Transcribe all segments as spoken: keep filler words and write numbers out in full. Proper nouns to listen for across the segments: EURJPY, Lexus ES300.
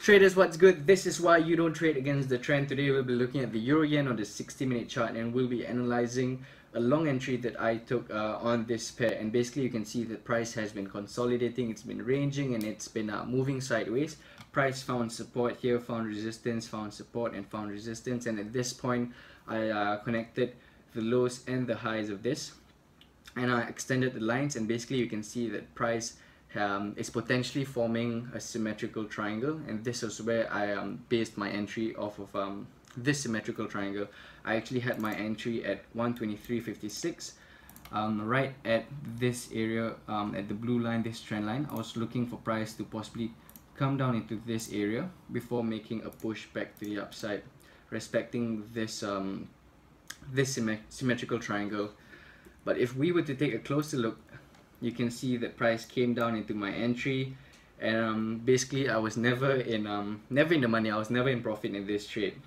Traders, what's good? This is why you don't trade against the trend. Today we'll be looking at the euro yen on the sixty minute chart, and we'll be analyzing a long entry that I took uh, on this pair. And basically you can see the price has been consolidating, it's been ranging, and it's been uh, moving sideways. Price found support here, found resistance, found support, and found resistance. And at this point I uh, connected the lows and the highs of this, and I extended the lines, and basically you can see that price Um, is potentially forming a symmetrical triangle, and this is where I um, based my entry off of um, this symmetrical triangle. I actually had my entry at one twenty-three fifty-six, um, right at this area, um, at the blue line, this trend line. I was looking for price to possibly come down into this area before making a push back to the upside, respecting this um, this symmet symmetrical triangle. But if we were to take a closer look, you can see that price came down into my entry, and um, basically I was never in um, never in the money. I was never in profit in this trade.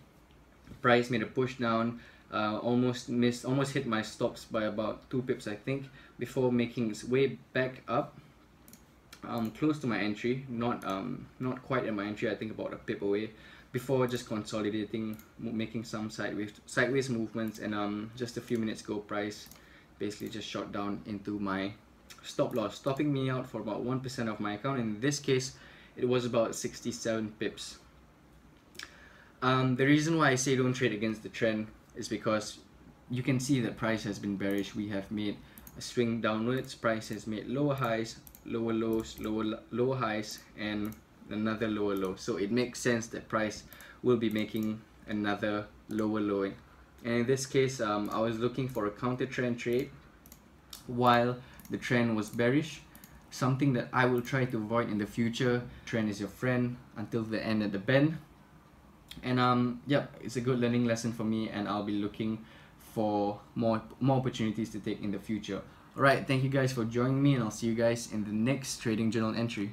Price made a push down, uh, almost missed, almost hit my stops by about two pips, I think, before making its way back up, um, close to my entry, not um, not quite at my entry. I think about a pip away, before just consolidating, making some sideways sideways movements, and um, just a few minutes ago, price basically just shot down into my stop loss, stopping me out for about one percent of my account. In this case it was about sixty-seven pips. Um, the reason why I say don't trade against the trend is because you can see that price has been bearish. We have made a swing downwards, price has made lower highs, lower lows, lower lower highs, and another lower low. So it makes sense that price will be making another lower low, and in this case um, I was looking for a counter trend trade while the trend was bearish, something that I will try to avoid in the future. Trend is your friend until the end of the bend. And um, yep, it's a good learning lesson for me, and I'll be looking for more, more opportunities to take in the future. Alright, thank you guys for joining me, and I'll see you guys in the next Trading Journal entry.